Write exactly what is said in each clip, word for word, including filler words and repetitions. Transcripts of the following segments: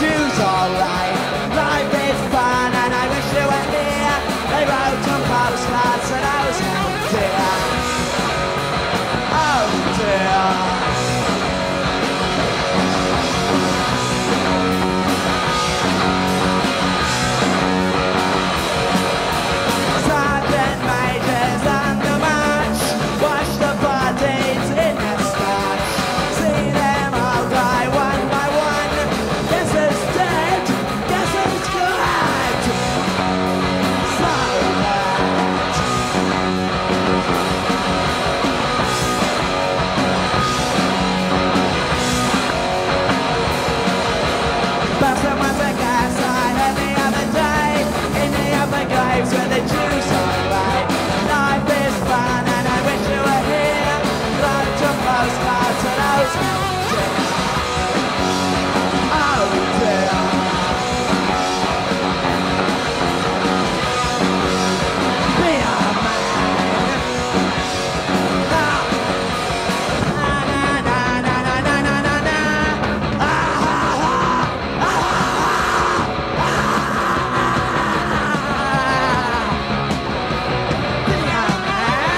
Jews are life. Life is fun and I wish they were here. They wrote on Paul's cards and I was, oh dear, oh dear. Sergeant majors on the march. Wash the bodies in the starch. See them all die one by one. Guess who's dead? Guess who's glad? So bad. Boston was a gaslight and the other day in the other graves where the Jews are alive. Life is fun and I wish you were here. Love to postcards and I was, oh dear, oh dear. Be a man. Ah. Na, na, na, na, na, na, na, na, na. Ah, ha, ha. Ah, ha, ha. Ah. Be a man.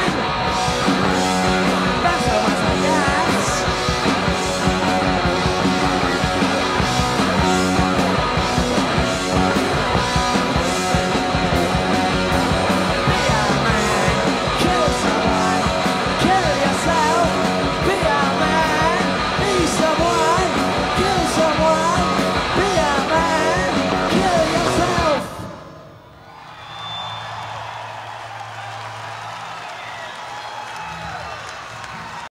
That's all I guess. Be a man, kill someone, kill yourself. Be a man, be someone, kill someone,